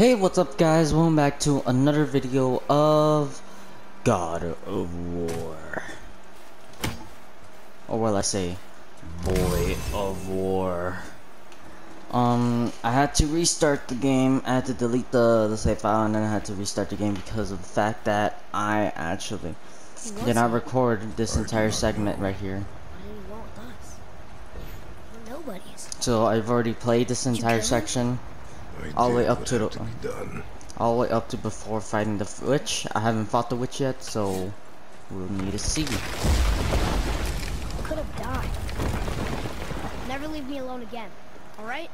Hey, what's up guys, welcome back to another video of God of War. Or well, I say Boy of War. I had to restart the game. I had to delete the save file and then I had to restart the game because of the fact that I actually did not record this entire segment right here. So I've already played this entire section. All the way up to before fighting the witch. I haven't fought the witch yet, so we'll need to see. Could have died. Never leave me alone again. All right.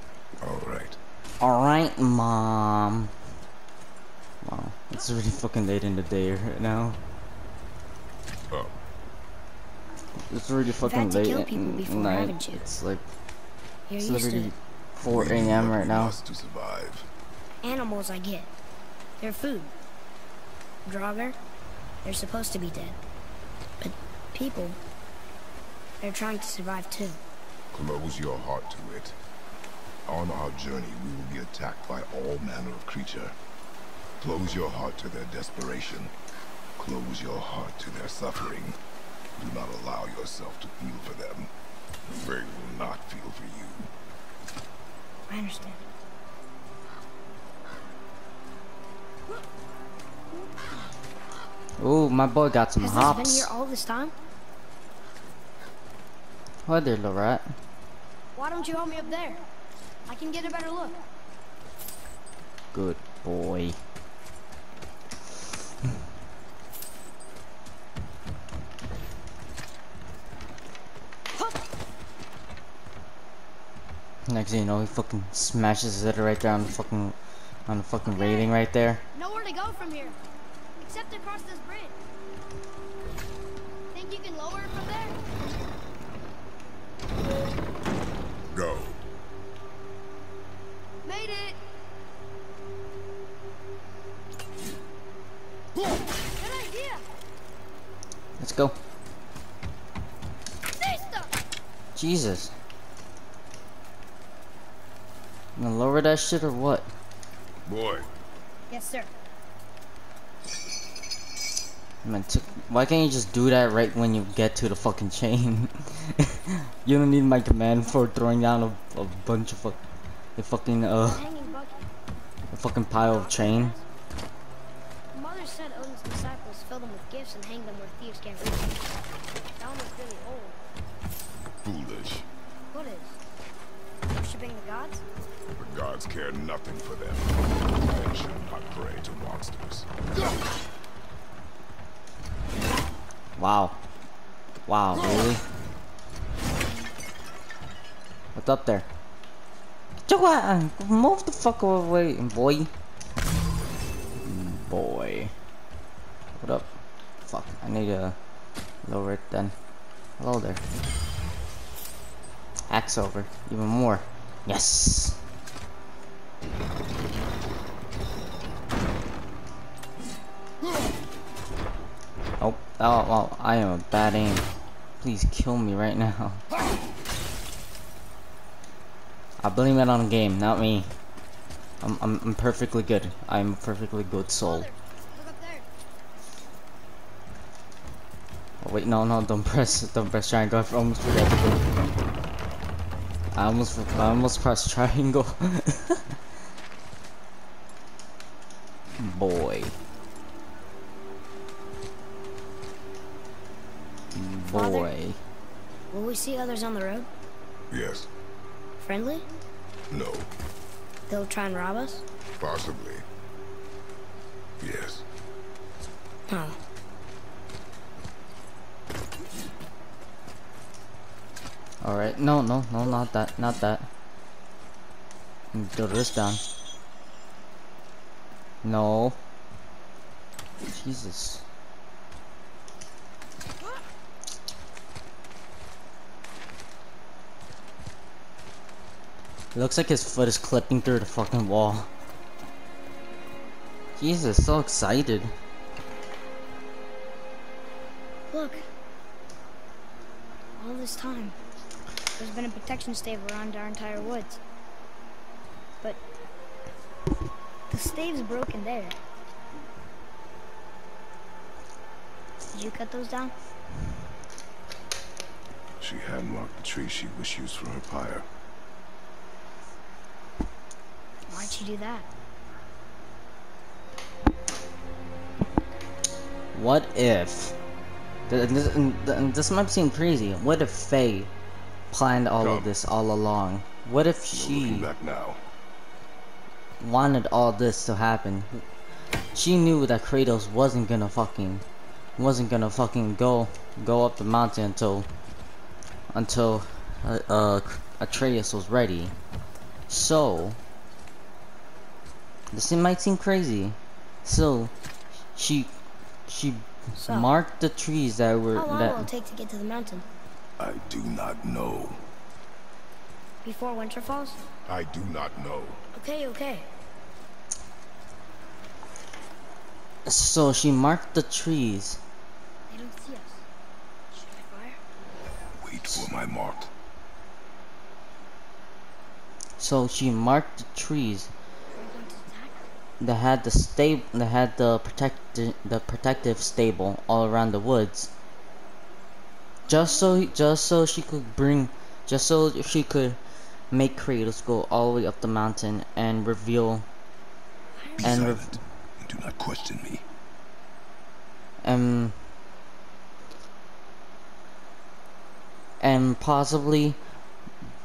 All right. All right, Mom. Wow, it's really fucking late in the day right now. Oh. It's really fucking late at night. It's like it's literally 4 a.m. right now. To survive. Animals I get. They're food. Draugr, they're supposed to be dead. But people, they're trying to survive too. Close your heart to it. On our journey, we will be attacked by all manner of creature. Close your heart to their desperation. Close your heart to their suffering. Do not allow yourself to feel for them. They will not feel for you. I understand. Oh, my boy got some hops. Has this been here all this time? Hi there, little rat. Why don't you help me up there? I can get a better look. Good boy. Next thing you know, he fucking smashes it right down the fucking railing right there. Nowhere to go from here, except across this bridge. Think you can lower it from there? Go. Made it. Good idea. Let's go. Jesus. I'm gonna lower that shit or what? Boy. Yes, sir. Man, why can't you just do that right when you get to the fucking chain? You don't need my command for throwing down a bunch of a fucking pile of chain. Mother said Odin's disciples filled them with gifts and hanged them where thieves can't reach them. That one was really old. Foolish. What is? Worshipping the gods? The gods care nothing for them. They should not pray to monsters. Wow. Wow, really? What's up there? Move the fuck away, boy. Boy. What up? Fuck, I need to lower it then. Hello there. Axe over. Even more. Yes! Oh, I am a bad aim. Please kill me right now. I blame it on the game, not me. I'm perfectly good. I'm a perfectly good soul. Oh wait, no, don't press triangle. I almost forgot to do. I almost pressed triangle. Boy. Boy. Will we see others on the road? Yes. Friendly? No. They'll try and rob us? Possibly. Yes. Huh. Alright, no, not that. Throw this down. No. Jesus. It looks like his foot is clipping through the fucking wall. Jesus, so excited. Look. All this time, there's been a protection stave around our entire woods. But The stave's broken there. Did you cut those down? She hand marked the tree she wished used for her pyre. Why'd she do that? What if... This might seem crazy. What if Faye planned all of this all along? What if she wanted all this to happen? She knew that Kratos wasn't gonna fucking go up the mountain until Atreus was ready. So this might seem crazy. So she marked the trees that were... How long will it take to get to the mountain? I do not know. Before winter falls? I do not know. Okay, okay. So she marked the trees. They don't see us. Should I fire? Wait for my mark. So she marked the trees that had the protective stable all around the woods, just so she could make Kratos go all the way up the mountain and reveal... Be silent and do not question me. And possibly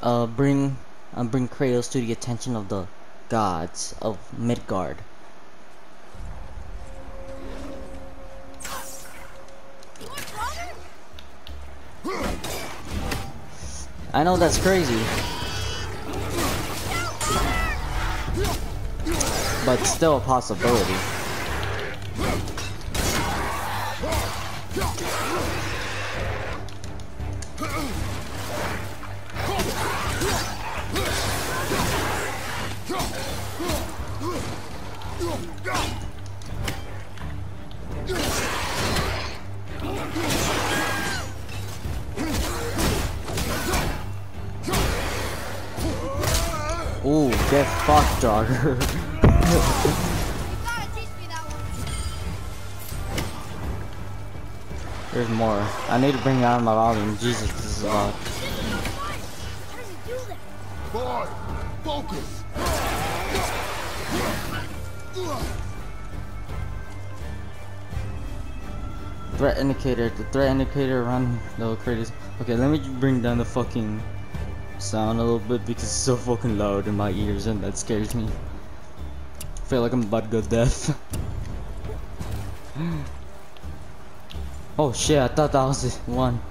bring Kratos to the attention of the gods of Midgard. You want water? I know that's crazy, but still a possibility. Ooh, get fucked, Draugr. You gotta teach me that one. There's more. I need to bring down my volume. Jesus, this is a lot. How does it do that? Boy, focus. Threat indicator. The threat indicator around the craters. Okay, let me bring down the fucking sound a little bit because it's so fucking loud in my ears and that scares me. I feel like I'm about to go deaf. Oh shit, I thought that was one.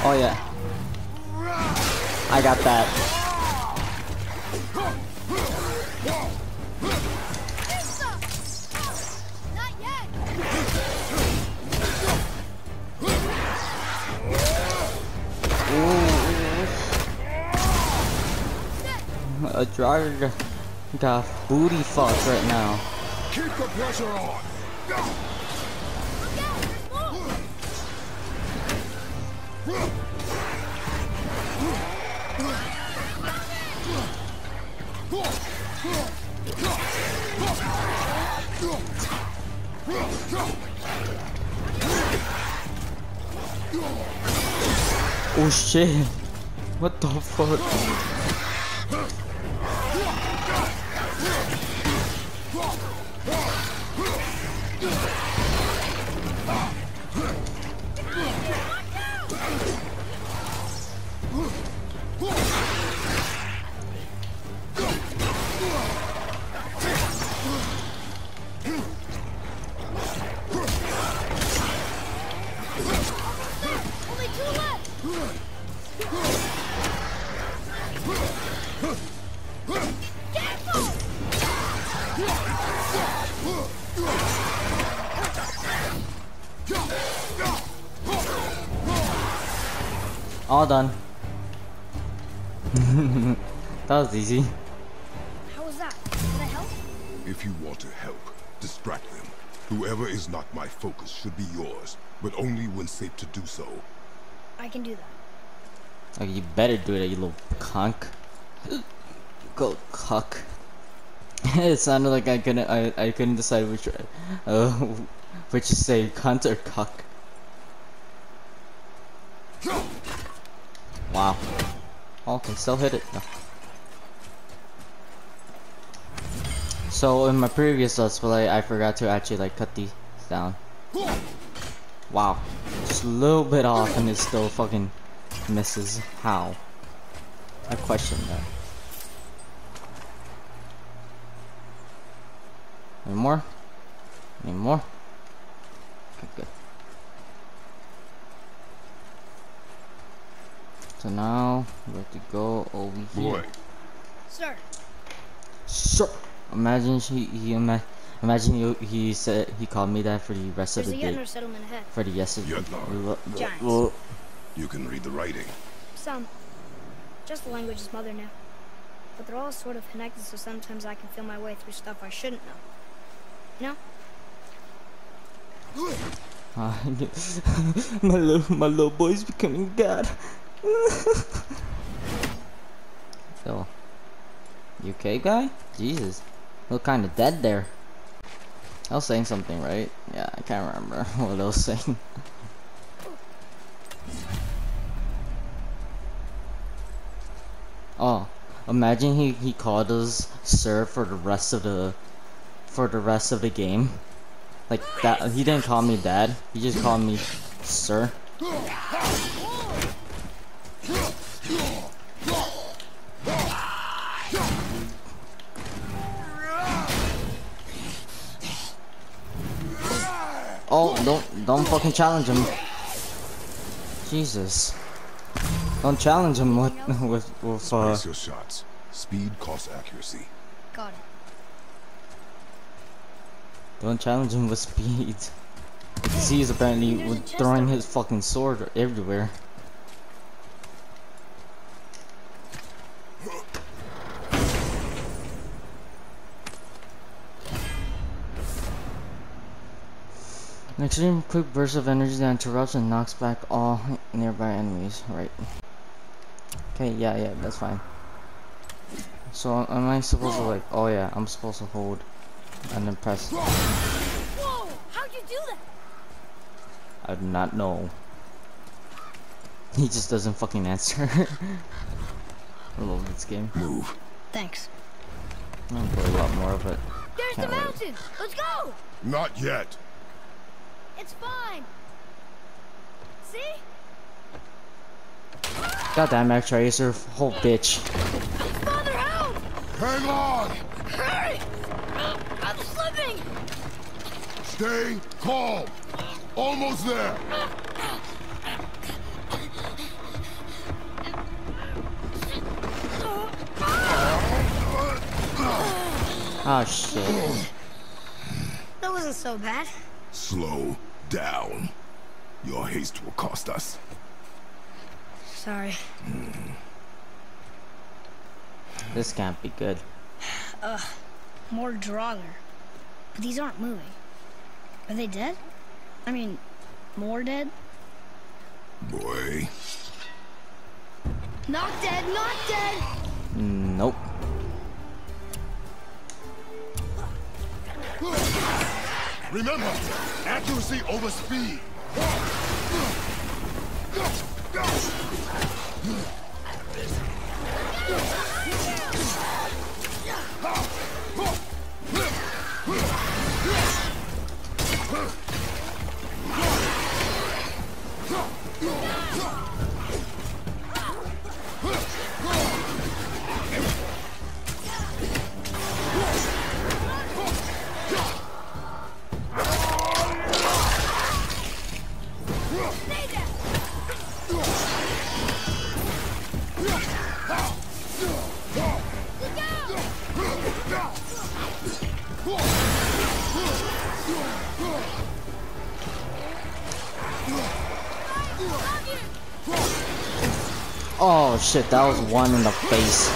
Oh yeah, I got that. Not yet. Ooh. A Draugr got booty fucked right now. Keep the pressure on. Go. Oh shit, what the fuck? All done. That was easy. How was that? Can I help? If you want to help, distract them. Whoever is not my focus should be yours, but only when safe to do so. I can do that. Oh, you better do it, you little conk. Go cuck. It sounded like I couldn't decide which is say cunt or cuck. Wow. Oh, can still hit it. No. So in my previous let's play, I forgot to actually like cut these down. Wow. Just a little bit off and it still fucking misses. How? I question that. Any more? Any more? Okay, good. So now we have to go over here. Sir. Sir. Imagine he called me that for the rest of the day. For the yesterday. Giants. You can read the writing. Some. Just the language is mother now. But they're all sort of connected, so sometimes I can feel my way through stuff I shouldn't know. No. my little boy's becoming god. So, you okay, guy? Jesus, look kind of dead there. I was saying something, right? Yeah, I can't remember what I was saying. Oh, imagine he called us sir for the rest of the. game. Like that, he didn't call me dad, he just called me sir. Oh, don't fucking challenge him. Jesus. Don't challenge him with your shots. Speed costs accuracy. Got it. Don't challenge him with speed. He is apparently throwing his fucking sword everywhere. An extreme quick burst of energy that interrupts and knocks back all nearby enemies. Right. Okay, yeah, that's fine. So am I supposed to like, oh yeah, I'm supposed to hold. And then press. Whoa! How'd you do that? I do not know. He just doesn't fucking answer. I love this game. Move. Thanks. I'm gonna play a lot more of it. There's the mountain! Let's go! Not yet. It's fine. See? Goddamn Atreus, you're a whole bitch. Father, help! Hang on! Hurry! I'm slipping! Stay calm! Almost there! Oh shit. That wasn't so bad. Slow down. Your haste will cost us. Sorry. This can't be good. Ugh. More Draugr. But these aren't moving. Are they dead? I mean, more dead? Boy. Not dead, not dead! Nope. Remember, accuracy over speed. Oh shit, that was one in the face.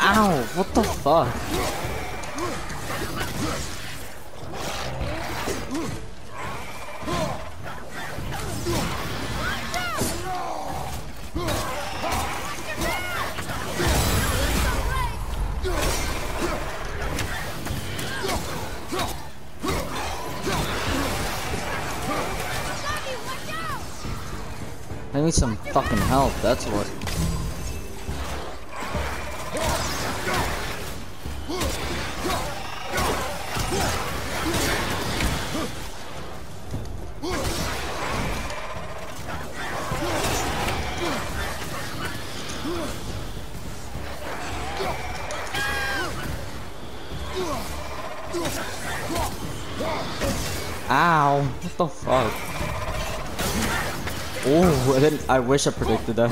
Ow, what the fuck? I need some fucking help, that's what. Ow, what the fuck? Oh, I didn't. I wish I predicted that.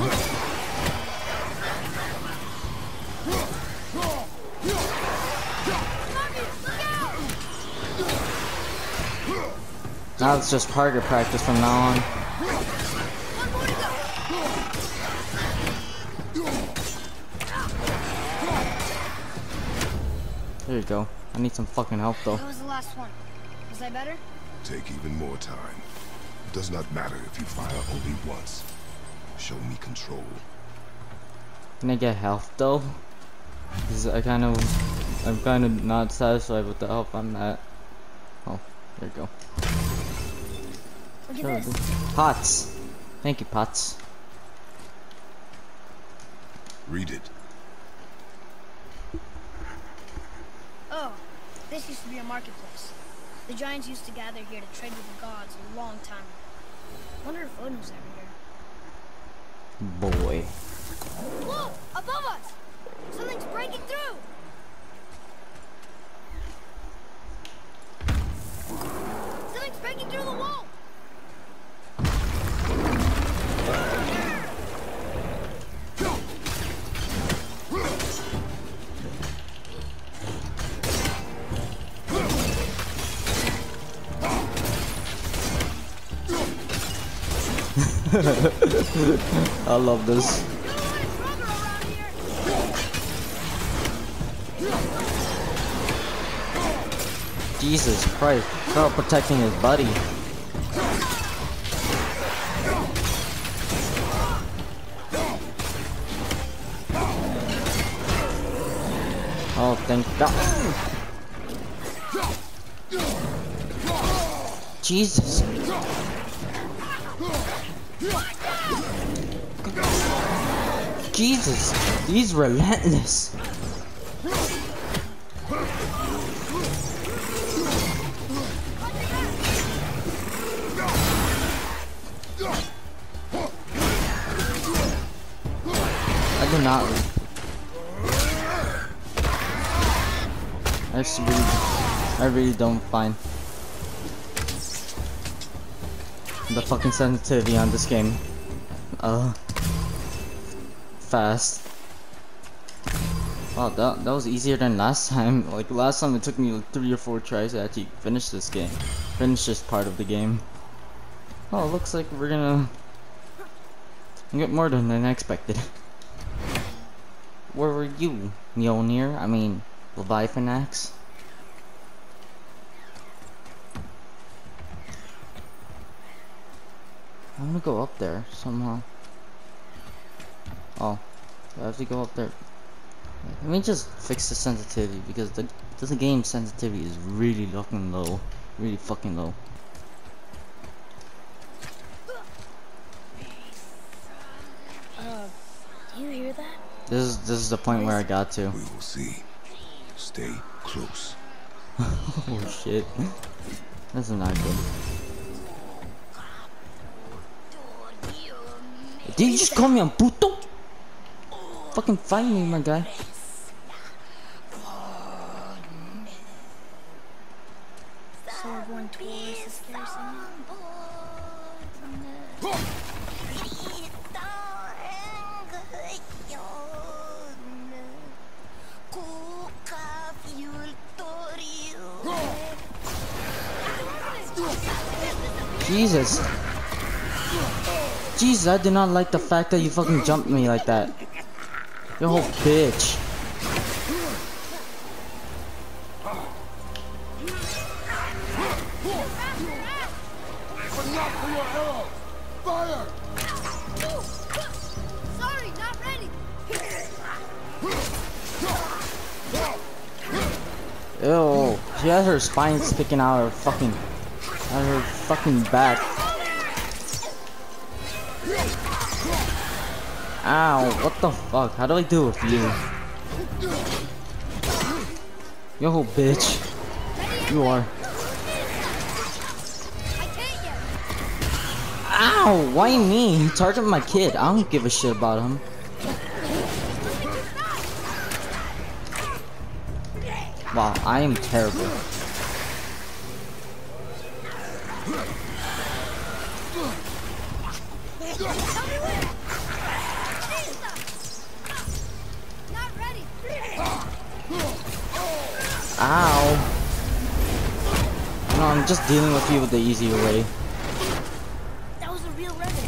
Now it's just harder practice from now on. There you go. I need some fucking help though. That was the last one. Was I better? Take even more time. Does not matter if you fire only once. Show me control. Can I get health though? Cause I'm kind of not satisfied with the health I'm at. Oh, there you go. Look at this. Pots. Thank you, Pots. Read it. Oh, this used to be a marketplace. The giants used to gather here to trade with the gods a long time ago. Wonder if Odin was ever here. Boy. Whoa! Above us! Something's breaking through! Something's breaking through the wall! I love this. Jesus Christ, Carl protecting his buddy. Oh, thank God. Jesus. Jesus, he's relentless. I do not. I really don't find the fucking sensitivity on this game. Fast. Wow, that was easier than last time. Like last time it took me like 3 or 4 tries to actually finish this game. Finish this part of the game. Oh, it looks like we're gonna get more done than I expected. Where were you, Mjolnir? I mean, Leviathan Axe? I'm gonna go up there somehow. Oh, I have to go up there. Let me just fix the sensitivity because the game sensitivity is really fucking low. Really fucking low. Do you hear that? This is the point where I got to. We will see. Stay close. Oh shit. That's not good. Did you just call me a puto? Fucking fight me, my guy. Jesus. Jesus, I did not like the fact that you fucking jumped me like that. You whole bitch. Ew, she has her spine sticking out of her fucking, out of her fucking back. Ow, what the fuck? How do I deal with you? Yo, bitch. You are. Ow, why me? He targeted my kid. I don't give a shit about him. Wow, I am terrible. Ow. No, I'm just dealing with you the easier way. That was a real remedy.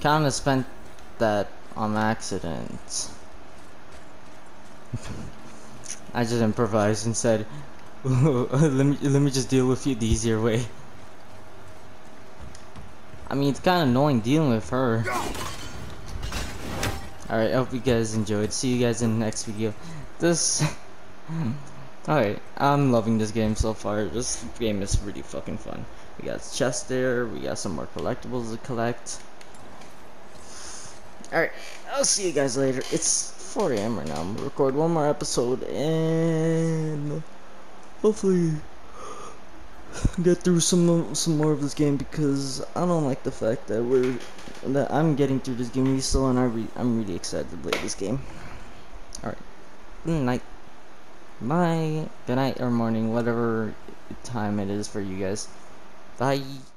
Kinda spent that on accident. I just improvised and said, let me just deal with you the easier way. I mean, it's kind of annoying dealing with her. Alright, I hope you guys enjoyed. See you guys in the next video. Alright, I'm loving this game so far. This game is really fucking fun. We got chests there. We got some more collectibles to collect. Alright, I'll see you guys later. It's 4 a.m. right now. I'm gonna record one more episode and hopefully get through some more of this game, because I don't like the fact that I'm getting through this game still, and I'm really excited to play this game. All right, good night, bye. Good night or morning, whatever time it is for you guys. Bye.